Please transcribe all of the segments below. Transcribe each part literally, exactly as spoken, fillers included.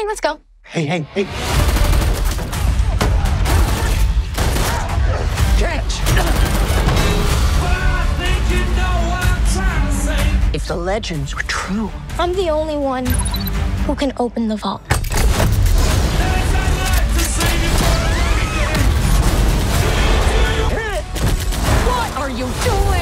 Okay, let's go. Hey, hey, hey. Catch! If the legends were true, I'm the only one who can open the vault. What are you doing?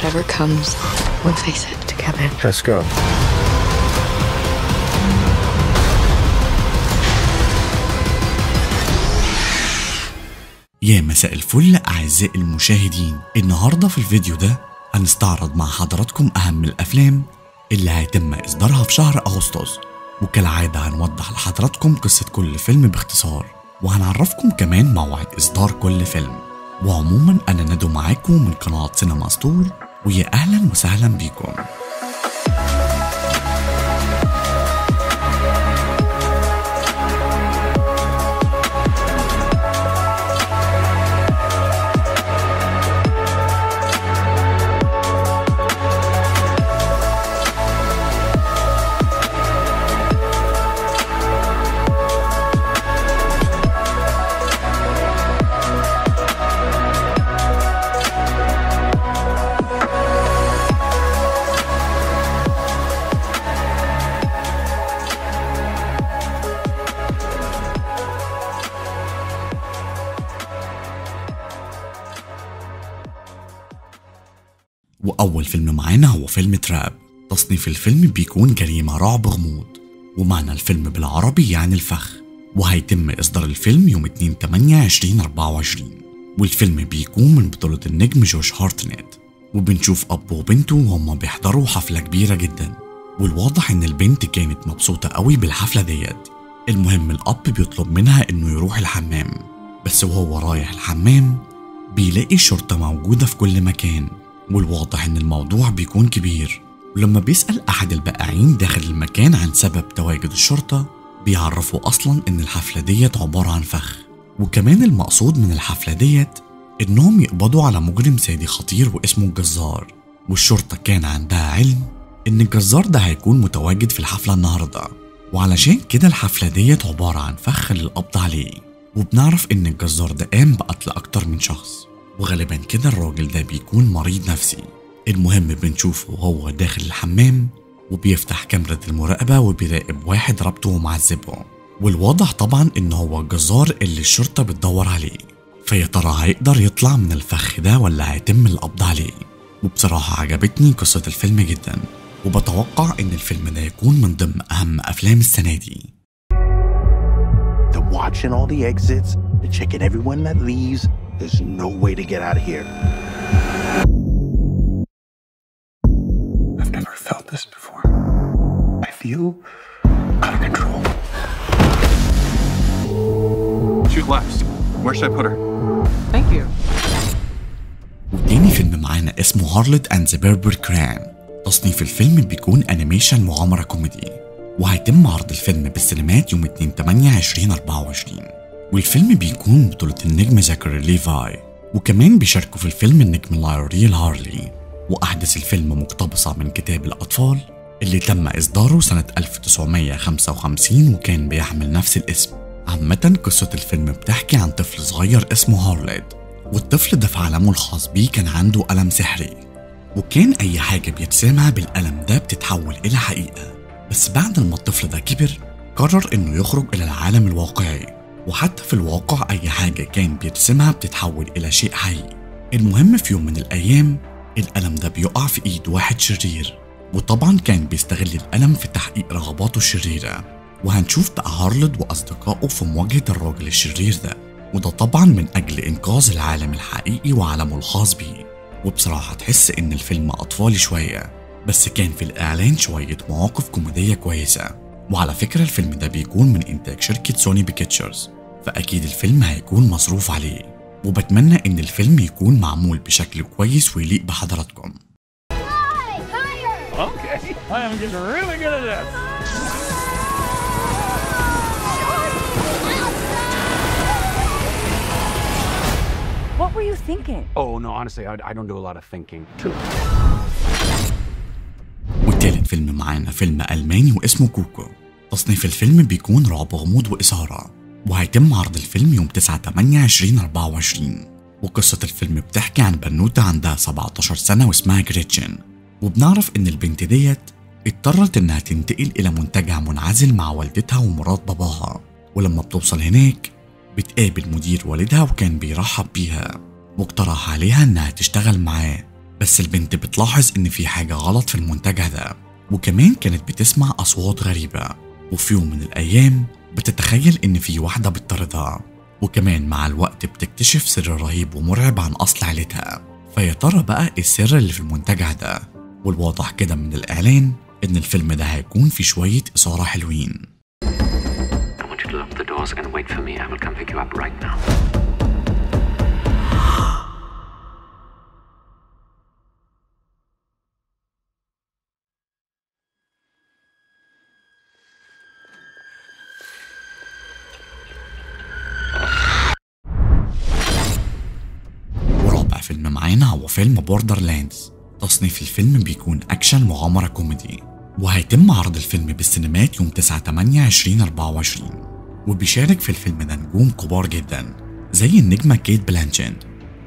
Whatever comes, we'll face it together. Let's go. يا مساء الفل أعزائي المشاهدين. النهاردة في الفيديو ده هنستعرض مع حضراتكم أهم الأفلام اللي هيتم إصدارها في شهر أغسطس، وكالعادة هنوضح لحضراتكم قصة كل فيلم باختصار، وهنعرفكم كمان موعد إصدار كل فيلم. وعموما أنا ندو معاكم من قناة سينما ستور، ويا أهلا وسهلا بيكم. وأول فيلم معانا هو فيلم تراب. تصنيف الفيلم بيكون جريمة رعب غموض، ومعنى الفيلم بالعربي يعني الفخ، وهيتم إصدار الفيلم يوم اتنين تمانية ألفين وأربعة وعشرين، والفيلم بيكون من بطولة النجم جوش هارتنيت، وبنشوف أب وبنته وهما بيحضروا حفلة كبيرة جدا، والواضح إن البنت كانت مبسوطة قوي بالحفلة ديت. المهم الأب بيطلب منها إنه يروح الحمام، بس وهو رايح الحمام بيلاقي الشرطة موجودة في كل مكان، والواضح ان الموضوع بيكون كبير. ولما بيسأل احد البائعين داخل المكان عن سبب تواجد الشرطة بيعرفوا اصلا ان الحفلة ديت عبارة عن فخ، وكمان المقصود من الحفلة ديت انهم يقبضوا على مجرم سادي خطير واسمه الجزار، والشرطة كان عندها علم ان الجزار ده هيكون متواجد في الحفلة النهاردة، وعلشان كده الحفلة ديت عبارة عن فخ للقبض عليه. وبنعرف ان الجزار ده قام بقتل اكتر من شخص، وغالبا كده الراجل ده بيكون مريض نفسي. المهم بنشوفه وهو داخل الحمام وبيفتح كاميرا المراقبة وبيراقب واحد ربطه ومعذبه، والواضح طبعا ان هو الجزار اللي الشرطة بتدور عليه. فيا ترى هيقدر يطلع من الفخ ده ولا هيتم القبض عليه؟ وبصراحة عجبتني قصة الفيلم جدا، وبتوقع ان الفيلم ده يكون من ضمن اهم افلام السنة دي. Watching all the exits, they're checking everyone that leaves. There's no way to get out of here. I've never felt this before. I feel out of control. Shoot left. Where should I put her? Thank you. وديني فيلم معانا اسمه هارلت اند ذا بيربر كران. تصنيف الفيلم بيكون انيميشن مغامرة كوميدي، وهيتم عرض الفيلم بالسينمات يوم اتنين تمانية ألفين وأربعة وعشرين، والفيلم بيكون بطولة النجم زاكري ليفاي، وكمان بيشاركوا في الفيلم النجم لاري هارلي. وأحداث الفيلم مقتبسة من كتاب الأطفال اللي تم إصداره سنة ألف تسعمية خمسة وخمسين وكان بيحمل نفس الاسم. عامة قصة الفيلم بتحكي عن طفل صغير اسمه هارلد، والطفل ده في عالمه الخاص بيه كان عنده ألم سحري، وكان أي حاجة بيتسمع بالألم ده بتتحول إلى حقيقة. بس بعد ما الطفل ده كبر قرر انه يخرج الى العالم الواقعي، وحتى في الواقع اي حاجه كان بيرسمها بتتحول الى شيء حقيقي. المهم في يوم من الايام الالم ده بيقع في ايد واحد شرير، وطبعا كان بيستغل الالم في تحقيق رغباته الشريره، وهنشوف بقى هارلد واصدقائه في مواجهه الراجل الشرير ده، وده طبعا من اجل انقاذ العالم الحقيقي وعالمه الخاص بيه. وبصراحه تحس ان الفيلم اطفالي شويه، بس كان في الإعلان شوية مواقف كوميدية كويسة. وعلى فكرة الفيلم ده بيكون من إنتاج شركة سوني بيكتشرز، فأكيد الفيلم هيكون مصروف عليه، وبتمنى إن الفيلم يكون معمول بشكل كويس ويليق بحضراتكم. were you thinking? Oh, no, honestly, I, I don't do a lot of thinking. والتالت فيلم معانا فيلم ألماني واسمه كوكو. تصنيف الفيلم بيكون رعب غموض وإثارة، وهيتم عرض الفيلم يوم تسعة تمانية ألفين وأربعة وعشرين. وقصة الفيلم بتحكي عن بنوتة عندها سبعتاشر سنة واسمها جريتشن، وبنعرف إن البنت ديت اضطرت إنها تنتقل إلى منتجع منعزل مع والدتها ومرات باباها، ولما بتوصل هناك بتقابل مدير والدها وكان بيرحب بيها واقترح عليها إنها تشتغل معاه، بس البنت بتلاحظ إن في حاجة غلط في المنتجع ده، وكمان كانت بتسمع أصوات غريبة، وفي يوم من الأيام بتتخيل إن في واحدة بتطاردها، وكمان مع الوقت بتكتشف سر رهيب ومرعب عن أصل عيلتها. فيا ترى بقى السر اللي في المنتجع ده؟ والواضح كده من الإعلان إن الفيلم ده هيكون في شوية إثارة حلوين. ورابع فيلم معانا هو فيلم بوردرلاندز. تصنيف الفيلم بيكون أكشن مغامرة كوميدي، وهيتم عرض الفيلم بالسينمات يوم تسعة تمانية ألفين وأربعة وعشرين. وبيشارك في الفيلم ده نجوم كبار جدا زي النجمة كيت بلانشيت،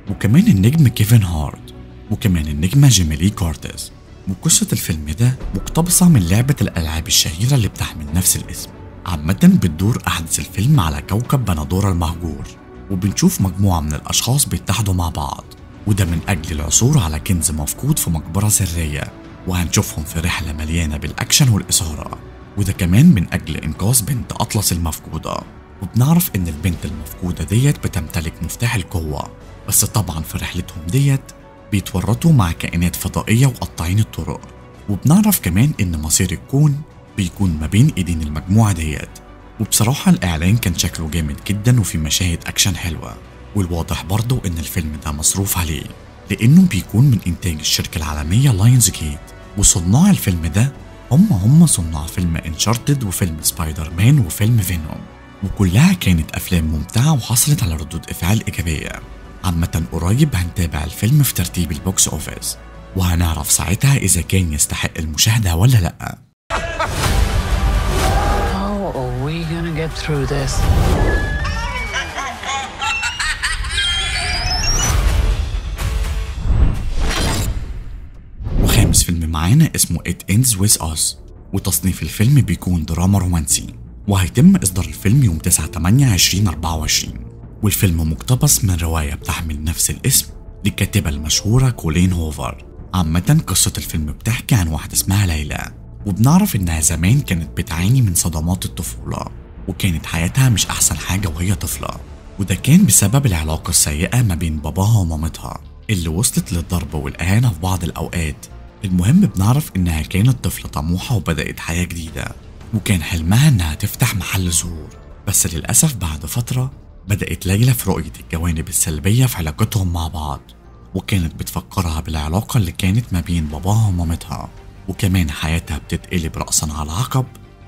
وكمان النجم كيفن هارت، وكمان النجمة جيميلي كارتس. وقصة الفيلم ده مقتبسة من لعبة الألعاب الشهيرة اللي بتحمل نفس الاسم. عامة بتدور أحداث الفيلم على كوكب بندورة المهجور، وبنشوف مجموعة من الأشخاص بيتحدوا مع بعض، وده من أجل العثور على كنز مفقود في مقبرة سرية، وهنشوفهم في رحلة مليانة بالأكشن والإثارة، وده كمان من أجل إنقاذ بنت أطلس المفقودة. وبنعرف إن البنت المفقودة ديت بتمتلك مفتاح القوة، بس طبعا في رحلتهم ديت بيتورطوا مع كائنات فضائية وقطاعين الطرق. وبنعرف كمان إن مصير الكون بيكون ما بين إيدين المجموعة ديت. وبصراحة الإعلان كان شكله جامد جدا وفي مشاهد أكشن حلوة، والواضح برضو إن الفيلم ده مصروف عليه لأنه بيكون من إنتاج الشركة العالمية لاينز جيت، وصناع الفيلم ده هم هم صناع فيلم انشارتد وفيلم سبايدر مان وفيلم فينوم، وكلها كانت أفلام ممتعة وحصلت على ردود إفعال إيجابية. عامة قريب هنتابع الفيلم في ترتيب البوكس أوفيس، وهنعرف ساعتها إذا كان يستحق المشاهدة ولا لأ. How are we gonna get through this? فيلم معانا اسمه It Ends With Us، وتصنيف الفيلم بيكون دراما رومانسي، وهيتم إصدار الفيلم يوم تسعة تمانية ألفين وأربعة وعشرين. والفيلم مقتبس من رواية بتحمل نفس الاسم للكاتبة المشهورة كولين هوفر. عامة قصة الفيلم بتحكي عن واحدة اسمها ليلى، وبنعرف إنها زمان كانت بتعاني من صدمات الطفولة، وكانت حياتها مش أحسن حاجة وهي طفلة، وده كان بسبب العلاقة السيئة ما بين باباها ومامتها اللي وصلت للضرب والإهانة في بعض الأوقات. المهم بنعرف إنها كانت طفلة طموحة وبدأت حياة جديدة، وكان حلمها إنها تفتح محل زهور، بس للأسف بعد فترة بدأت ليلى في رؤية الجوانب السلبية في علاقتهم مع بعض، وكانت بتفكرها بالعلاقة اللي كانت ما بين باباها ومامتها، وكمان حياتها بتتقلب رأسا على عقب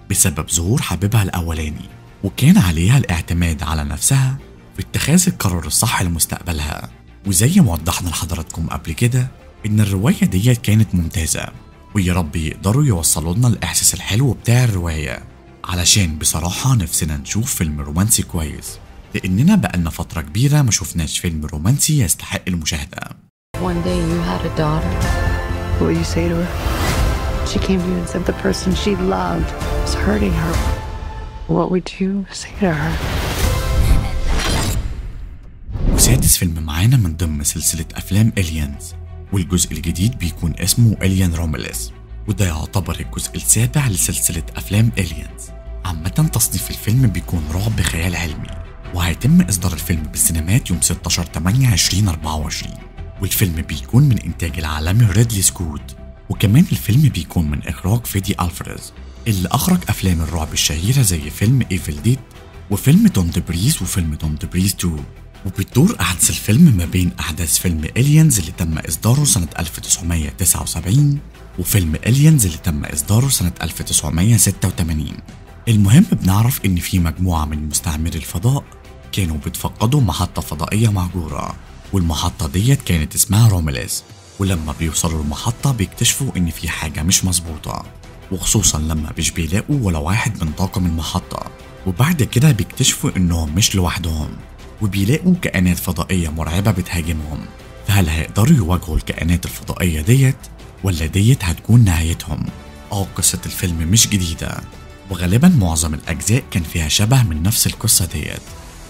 بسبب ظهور حبيبها الأولاني، وكان عليها الاعتماد على نفسها في اتخاذ القرار الصح لمستقبلها. وزي ما وضحنا لحضراتكم قبل كده إن الرواية ديت كانت ممتازة، ويا رب يقدروا يوصلوا لنا الإحساس الحلو بتاع الرواية، علشان بصراحة نفسنا نشوف فيلم رومانسي كويس، لأننا بقالنا فترة كبيرة ما شفناش فيلم رومانسي يستحق المشاهدة. وسادس فيلم معانا من ضمن سلسلة أفلام إليانز، والجزء الجديد بيكون اسمه Alien Romulus، وده يعتبر الجزء السابع لسلسلة أفلام Aliens. عامة تصنيف الفيلم بيكون رعب خيال علمي، وهيتم إصدار الفيلم بالسينمات يوم ستاشر تمانية ألفين وأربعة وعشرين. والفيلم بيكون من إنتاج العالمي ريدلي سكوت، وكمان الفيلم بيكون من إخراج فيدي ألفريز اللي أخرج أفلام الرعب الشهيرة زي فيلم إيفل ديد وفيلم دون دبريز وفيلم دون دبريز اتنين. وبتدور أحداث الفيلم ما بين أحداث فيلم إليانز اللي تم إصداره سنة ألف وتسعمية تسعة وسبعين وفيلم إليانز اللي تم إصداره سنة ألف وتسعمية ستة وتمانين. المهم بنعرف إن في مجموعة من مستعمري الفضاء كانوا بيتفقدوا محطة فضائية مهجورة، والمحطة ديت كانت اسمها روميلس. ولما بيوصلوا المحطة بيكتشفوا ان في حاجة مش مظبوطة، وخصوصا لما مش بيلاقوا ولا واحد من طاقم المحطة. وبعد كده بيكتشفوا انهم مش لوحدهم وبيلاقوا كائنات فضائية مرعبة بتهاجمهم. فهل هيقدروا يواجهوا الكائنات الفضائية ديت ولا ديت هتكون نهايتهم؟ اه قصة الفيلم مش جديدة، وغالبا معظم الاجزاء كان فيها شبه من نفس القصة ديت،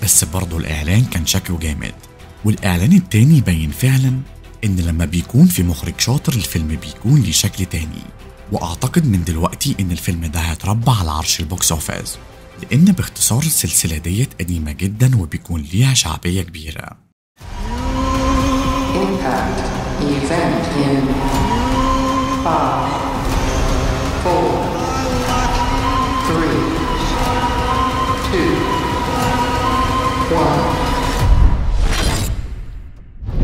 بس برضه الاعلان كان شكله جامد. والاعلان التاني بين فعلا ان لما بيكون في مخرج شاطر الفيلم بيكون ليه شكل تاني. واعتقد من دلوقتي ان الفيلم ده هيتربى على عرش البوكس اوفيس، لان باختصار السلسلة ديت قديمة جدا وبيكون ليها شعبية كبيرة.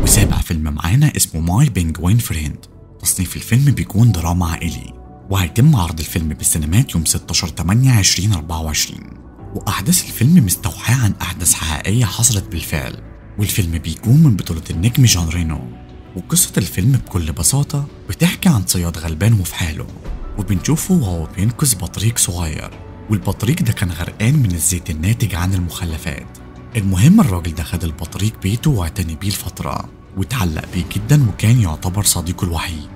وسابع فيلم معانا اسمه ماي بينجوين فريند. تصنيف الفيلم بيكون دراما عائلي، وهيتم عرض الفيلم بالسينمات يوم ستاشر تمانية ألفين وأربعة وعشرين. واحداث الفيلم مستوحاه عن احداث حقيقيه حصلت بالفعل، والفيلم بيكون من بطوله النجم جان رينو. وقصه الفيلم بكل بساطه بتحكي عن صياد غلبان وفي حاله، وبنشوفه وهو بينقذ بطريق صغير، والبطريق ده كان غرقان من الزيت الناتج عن المخلفات. المهم الراجل ده خد البطريق بيته واعتني بيه لفتره، واتعلق بيه جدا، وكان يعتبر صديقه الوحيد،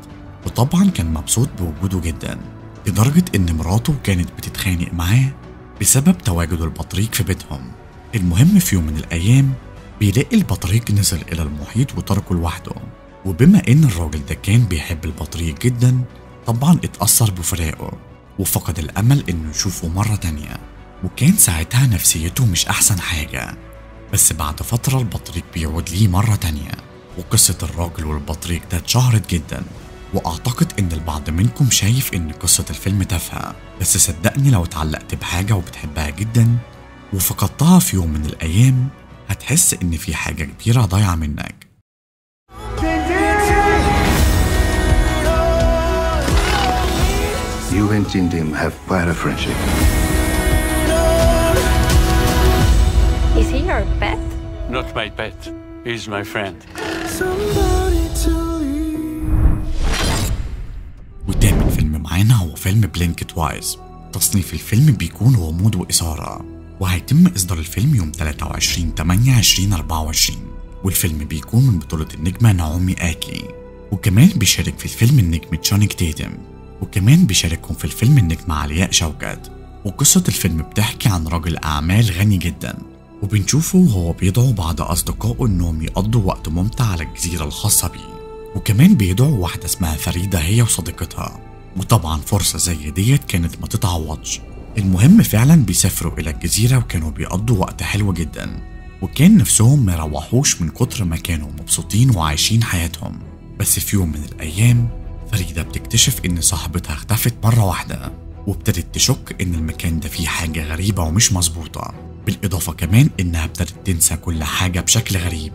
وطبعا كان مبسوط بوجوده جدا، لدرجة ان مراته كانت بتتخانق معاه بسبب تواجد البطريق في بيتهم. المهم في يوم من الايام بيلاقي البطريق نزل الى المحيط وتركه لوحده، وبما ان الراجل ده كان بيحب البطريق جدا طبعا اتأثر بفراقه، وفقد الامل انه يشوفه مرة تانية، وكان ساعتها نفسيته مش احسن حاجة. بس بعد فترة البطريق بيعود ليه مرة تانية، وقصة الراجل والبطريق ده اتشهرت جدا. واعتقد ان البعض منكم شايف ان قصة الفيلم تافهة، بس صدقني لو اتعلقت بحاجة وبتحبها جدا وفقدتها في يوم من الايام هتحس ان في حاجة كبيرة ضايعة منك. You and Tindim have quite a friendship. Is he your pet? Not my pet. He's my friend. وتامن فيلم معانا هو فيلم بلينك توايس. تصنيف الفيلم بيكون غموض وإثارة، وهيتم إصدار الفيلم يوم تلاتة وعشرين تمانية ألفين وأربعة وعشرين. والفيلم بيكون من بطولة النجمة ناومي آكي، وكمان بيشارك في الفيلم النجمة شونيك تيتم، وكمان بيشاركهم في الفيلم النجمة علياء شوكت. وقصة الفيلم بتحكي عن رجل أعمال غني جدا، وبنشوفه وهو بيدعو بعض أصدقائه إنهم يقضوا وقت ممتع على الجزيرة الخاصة بيه، وكمان بيدعوا واحدة اسمها فريدة هي وصديقتها، وطبعا فرصة زي ديت كانت ما تتعوضش. المهم فعلا بيسافروا إلى الجزيرة وكانوا بيقضوا وقت حلو جدا، وكان نفسهم ما يروحوش من كتر ما كانوا مبسوطين وعايشين حياتهم. بس في يوم من الأيام فريدة بتكتشف إن صاحبتها اختفت مرة واحدة، وابتدت تشك إن المكان ده فيه حاجة غريبة ومش مظبوطة، بالإضافة كمان إنها ابتدت تنسى كل حاجة بشكل غريب،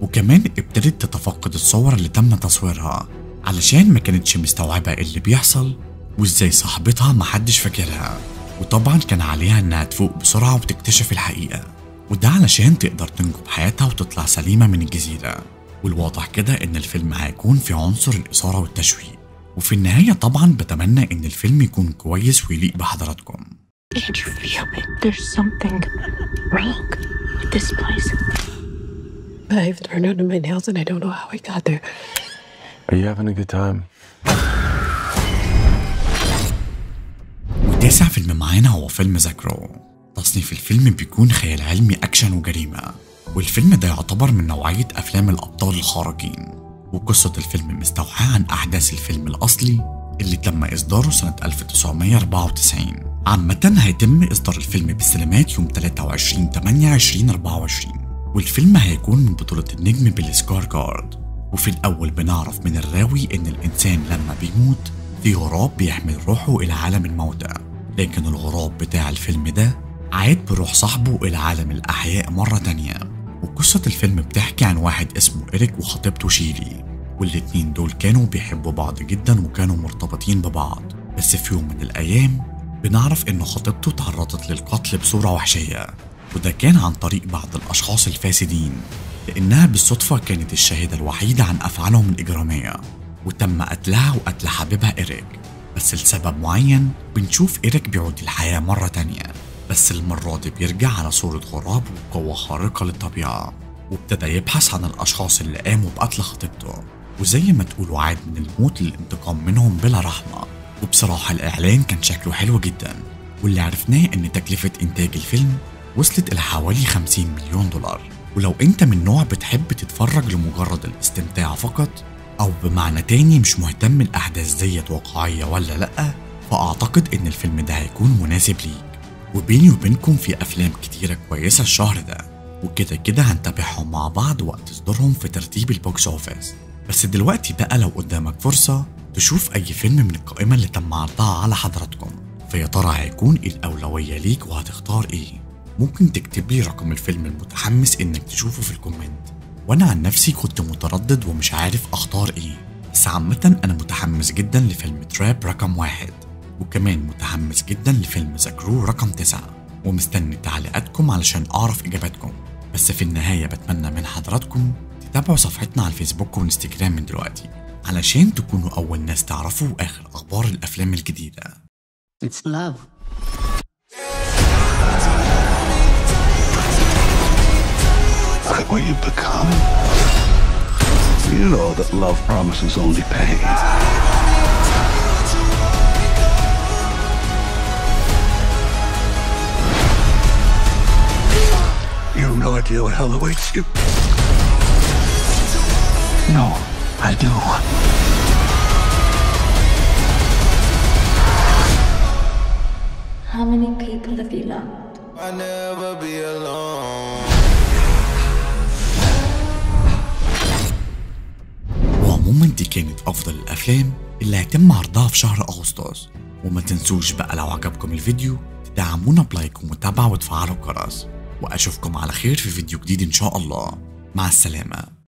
وكمان ابتدت تتفقد الصور اللي تم تصويرها علشان ما كانتش مستوعبة اللي بيحصل وازاي صاحبتها محدش فاكرها. وطبعا كان عليها انها تفوق بسرعة وتكتشف الحقيقة، وده علشان تقدر تنجو بحياتها وتطلع سليمة من الجزيرة. والواضح كده ان الفيلم هيكون في عنصر الإثارة والتشويق. وفي النهاية طبعا بتمنى ان الفيلم يكون كويس ويليق بحضراتكم. I've turned under my nails and I don't know how I got there. Are you having a good time? وتاسع فيلم معانا هو فيلم زاكرو. تصنيف الفيلم بيكون خيال علمي أكشن وجريمة، والفيلم ده يعتبر من نوعية أفلام الأبطال الخارقين. وقصة الفيلم مستوحاة عن أحداث الفيلم الأصلي اللي تم إصداره سنة ألف تسعمية أربعة وتسعين. عامة هيتم إصدار الفيلم بالسينمات يوم تلاتة وعشرين تمانية ألفين وأربعة وعشرين. والفيلم هيكون من بطولة النجم بالسكار كارد. وفي الأول بنعرف من الراوي إن الإنسان لما بيموت في غراب بيحمل روحه إلى عالم الموتى، لكن الغراب بتاع الفيلم ده عاد بروح صاحبه إلى عالم الأحياء مرة تانية. وقصة الفيلم بتحكي عن واحد اسمه إريك وخطيبته شيلي، والاتنين دول كانوا بيحبوا بعض جدا وكانوا مرتبطين ببعض. بس في يوم من الأيام بنعرف إن خطيبته تعرضت للقتل بصورة وحشية، وده كان عن طريق بعض الأشخاص الفاسدين، لأنها بالصدفة كانت الشاهدة الوحيدة عن أفعالهم الإجرامية، وتم قتلها وقتل حبيبها إيريك، بس لسبب معين بنشوف إيريك بيعود للحياة مرة تانية، بس المرة دي بيرجع على صورة غراب وقوة خارقة للطبيعة، وابتدى يبحث عن الأشخاص اللي قاموا بقتل خطيبته، وزي ما تقولوا عاد من الموت للانتقام منهم بلا رحمة. وبصراحة الإعلان كان شكله حلو جدا، واللي عرفناه إن تكلفة إنتاج الفيلم وصلت إلى حوالي خمسين مليون دولار. ولو أنت من نوع بتحب تتفرج لمجرد الاستمتاع فقط، أو بمعنى تاني مش مهتم الأحداث ديت واقعية ولا لأ، فأعتقد إن الفيلم ده هيكون مناسب ليك. وبيني وبينكم في أفلام كتيرة كويسة الشهر ده، وكده كده هنتابعهم مع بعض وقت صدورهم في ترتيب البوكس اوفيس. بس دلوقتي بقى لو قدامك فرصة تشوف أي فيلم من القائمة اللي تم عرضها على حضراتكم، فيا ترى هيكون إيه الأولوية ليك وهتختار إيه؟ ممكن تكتب لي رقم الفيلم المتحمس إنك تشوفه في الكومنت، وأنا عن نفسي كنت متردد ومش عارف أختار إيه، بس عامة أنا متحمس جدا لفيلم تراب رقم واحد، وكمان متحمس جدا لفيلم ذا كرو رقم تسعة، ومستني تعليقاتكم علشان أعرف إجاباتكم. بس في النهاية بتمنى من حضراتكم تتابعوا صفحتنا على الفيسبوك وانستجرام من دلوقتي علشان تكونوا أول ناس تعرفوا آخر أخبار الأفلام الجديدة. It's love. Look at what you've become. You know that love promises only pain. You have no idea what hell awaits you. No, I do. How many people have you loved? I'll never be alone. وعموما دي كانت أفضل الأفلام اللي هيتم عرضها في شهر أغسطس، وما تنسوش بقى لو عجبكم الفيديو تدعمونا بلايك ومتابعة وتفعلوا الجرس، وأشوفكم على خير في فيديو جديد إن شاء الله. مع السلامة.